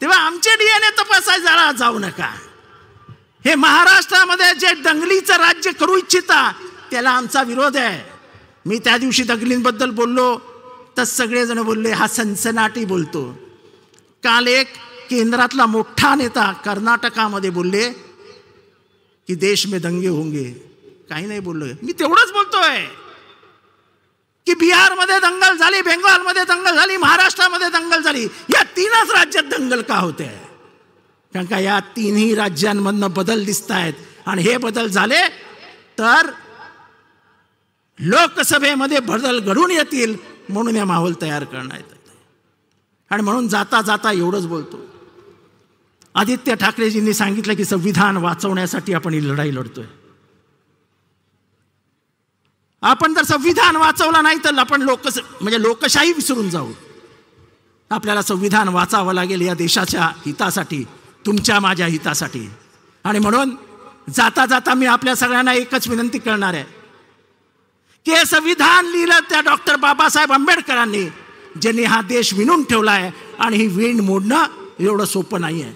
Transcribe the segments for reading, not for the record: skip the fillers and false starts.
तेव्हा आमचे डीएनए तपासायला जाऊ नका। हे महाराष्ट्रामध्ये जे दंगलीचं राज्य करू इच्छिता त्याला आमचा विरोध आहे। मी त्या दिवशी दंगलींबद्दल बोललो तर सगळेजण बोलले हा सनसनाटी बोलतो। काल एक केंद्रातला मोठा नेता कर्नाटकामध्ये बोलले कि देश में दंगे होंगे, काही नाही बोललो। मी तेवढंच बोलतोय कि बिहार मध्ये दंगल झाली, बंगाल मध्ये दंगल झाली, महाराष्ट्रामध्ये दंगल झाली, या तीनच राज्यात दंगल का होते है? कारण का या तिन्ही राज्यांमधून बदल दिसतायत आणि हे बदल झाले तर लोकसभेमध्ये बदल घडून येतील म्हणून हे माहोल तयार करण्यात येते। आणि म्हणून जाता जाता एवढंच बोलतो, आदित्य ठाकरेजींनी सांगितलं की संविधान वाचवण्यासाठी आपण ही लढाई लढतोय। आपण जर संविधान वाचवलं नाही तर आपण लोकशाही विसरून जाऊ। आपल्याला संविधान वाचावं लागेल या देशाच्या हितासाठी, तुमच्या माझ्या हितासाठी। आणि म्हणून जाता जाता मी आपल्या सगळ्यांना एकच विनंती करणार आहे की हे संविधान लिहिलं त्या डॉ बाबासाहेब आंबेडकरांनी, ज्यांनी हा देश विणून ठेवला आहे आणि ही विण मोडणं एवढं सोपं नाही आहे।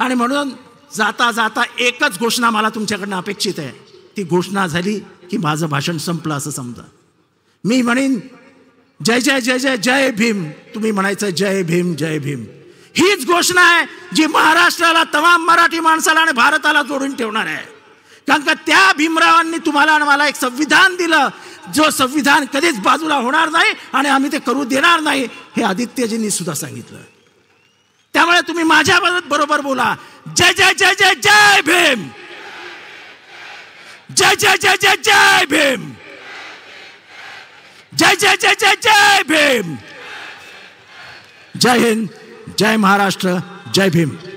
आणि म्हणून जाता जाता एकच घोषणा मला तुमच्याकडनं अपेक्षित आहे, ती घोषणा झाली की माझं भाषण संपलं असं समजा। मी म्हणेन जय जय जय जय जय भीम, तुम्ही म्हणायचं जय भीम जय भीम। हीच घोषणा आहे जी महाराष्ट्राला, तमाम मराठी माणसाला आणि भारताला जोडून ठेवणार आहे। कारण का त्या भीमरावांनी तुम्हाला आणि मला एक संविधान दिलं, जो संविधान कधीच बाजूला होणार नाही आणि आम्ही ते करू देणार नाही, हे आदित्यजींनी सुद्धा सांगितलं। त्यामुळे तुम्ही माझ्या बरोबर बोला जय जय जय जय जय भीम, जय जय जय जय जय भीम, जय जय जय जय जय भीम। जय हिंद, जय महाराष्ट्र, जय भीम।